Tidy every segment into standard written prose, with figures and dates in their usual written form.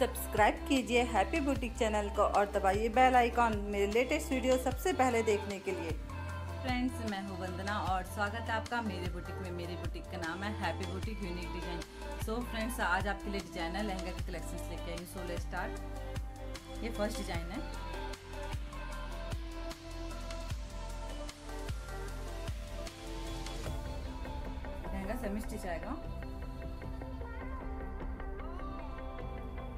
Subscribe कीजिए happy boutique channel को और दबाइए बेल आइकॉन मेरे लेटेस्ट वीडियो सबसे पहले देखने के लिए। फ्रेंड्स, मैं हूँ वंदना और स्वागत है आपका मेरे बुटीक में। मेरे बुटीक का नाम है happy boutique unique design. So friends, आज आपके लिए डिजाइनर लहंगा के कलेक्शन लेके आई। So let's start. ये फर्स्ट डिजाइन है। लहंगा सेमी स्टिच आएगा।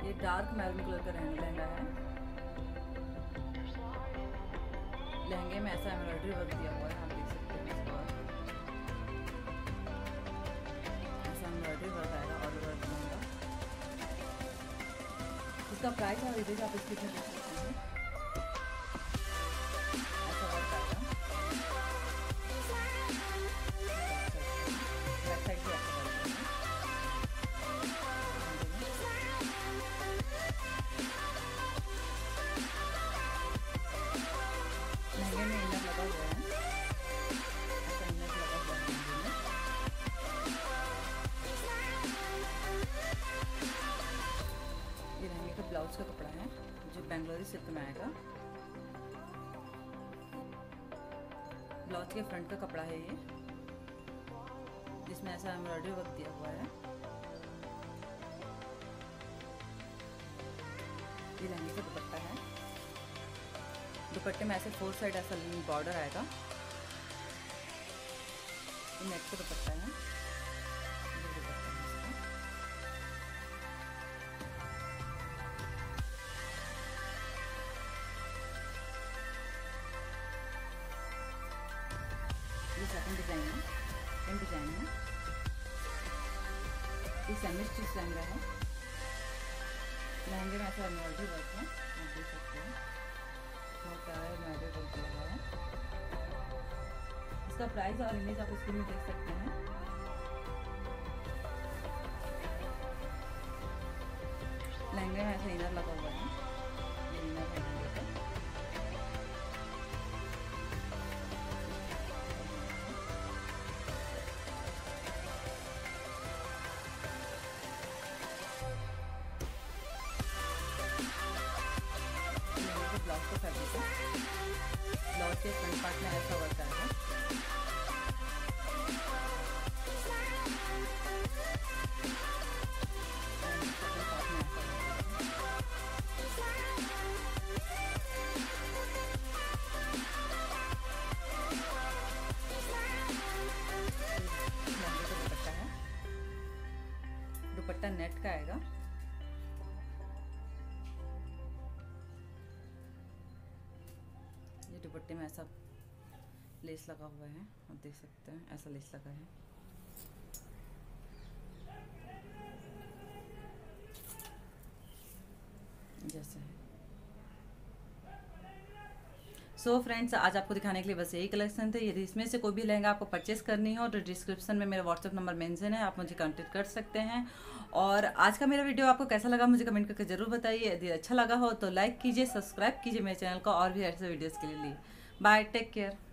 ये डार्क मैरून कलर का लहंगा है। लहंगे में ऐसा एम्ब्रॉयडरी वर्क दिया हुआ है, आप देख सकते हैं। ऐसा एम्ब्रॉयडरी वर्क आएगा और वर्क लहंगा। इसका प्राइस और इधर आप इसकी देख सकते हैं। ऐसा वर्क आएगा। बैक साइड भी ऐसा वर्क आएगा। ये लहंगे का ब्लाउज का कपड़ा है जो बेंगलोरी सिल्क में आएगा। ब्लाउज के फ्रंट का कपड़ा है ये, जिसमें ऐसा एम्ब्रॉयडरी वर्क दिया हुआ है। ये लहंगे का दुपट्टा है। दुपट्टे में ऐसे फोर साइड ऐसा बॉर्डर आएगा। नेक का दुपट्टा है। ये सेकंड डिजाइन है। सेम डिजाइन है। ये सेमी स्टिच लहंगा है। लहंगे में ऐसा एम्ब्रॉयडरी वर्क है, आप देख सकते हैं। इसका प्राइस और इमेज आप स्क्रीन में देख सकते हैं। लहंगे में ऐसा इनर लगा हुआ है। ये इनर है लहंगे का। ब्लाउज का फैब्रिक है। ब्लाउज के फ्रंट पार्ट में ऐसा वर्क आएगा। लहंगे का दुपट्टा है। दुपट्टा नेट का आएगा। दुपट्टे में ऐसा लेस लगा हुआ है, आप देख सकते हैं। ऐसा लेस लगा है। जैसे है। सो फ्रेंड्स, आज आपको दिखाने के लिए बस यही कलेक्शन थे। यदि इसमें से कोई भी लहंगा आपको परचेस करनी हो तो डिस्क्रिप्शन में मेरा व्हाट्सअप नंबर मेंशन है, आप मुझे कांटेक्ट कर सकते हैं। और आज का मेरा वीडियो आपको कैसा लगा मुझे कमेंट करके ज़रूर बताइए। यदि अच्छा लगा हो तो लाइक कीजिए, सब्सक्राइब कीजिए मेरे चैनल को और भी ऐसे वीडियोज़ के लिए। Bye, take care.